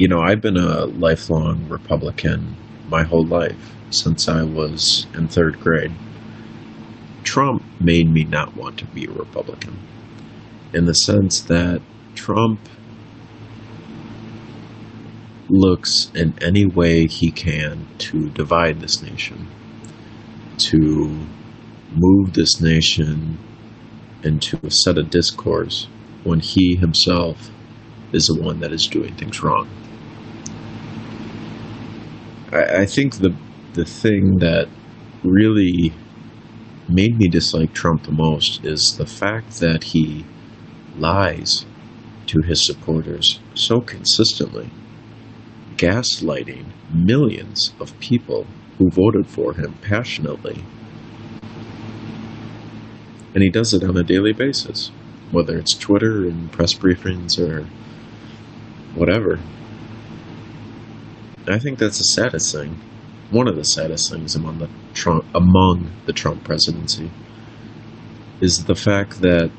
you know, I've been a lifelong Republican my whole life, since I was in third grade. Trump made me not want to be a Republican, in the sense that Trump looks in any way he can to divide this nation, to move this nation into a set of discourse when he himself is the one that is doing things wrong. I think the thing that really made me dislike Trump the most is the fact that he lies to his supporters so consistently, gaslighting millions of people who voted for him passionately. And he does it on a daily basis, whether it's Twitter and press briefings or whatever. I think that's the saddest thing, one of the saddest things among the Trump presidency, is the fact that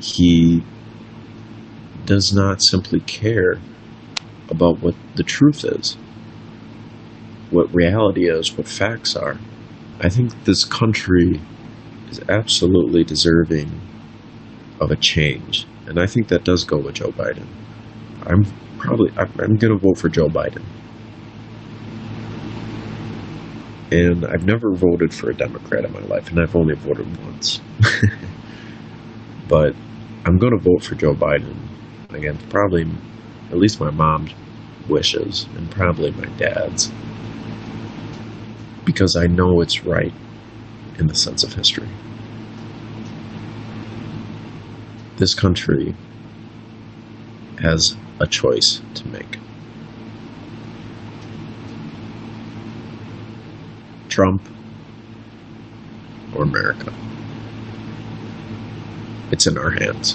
he does not simply care about what the truth is, what reality is, what facts are. I think this country is absolutely deserving of a change, and I think that does go with Joe Biden. I'm going to vote for Joe Biden. And I've never voted for a Democrat in my life, and I've only voted once. But I'm going to vote for Joe Biden against probably at least my mom's wishes and probably my dad's, because I know it's right in the sense of history. This country has a choice to make. Trump or America. It's in our hands.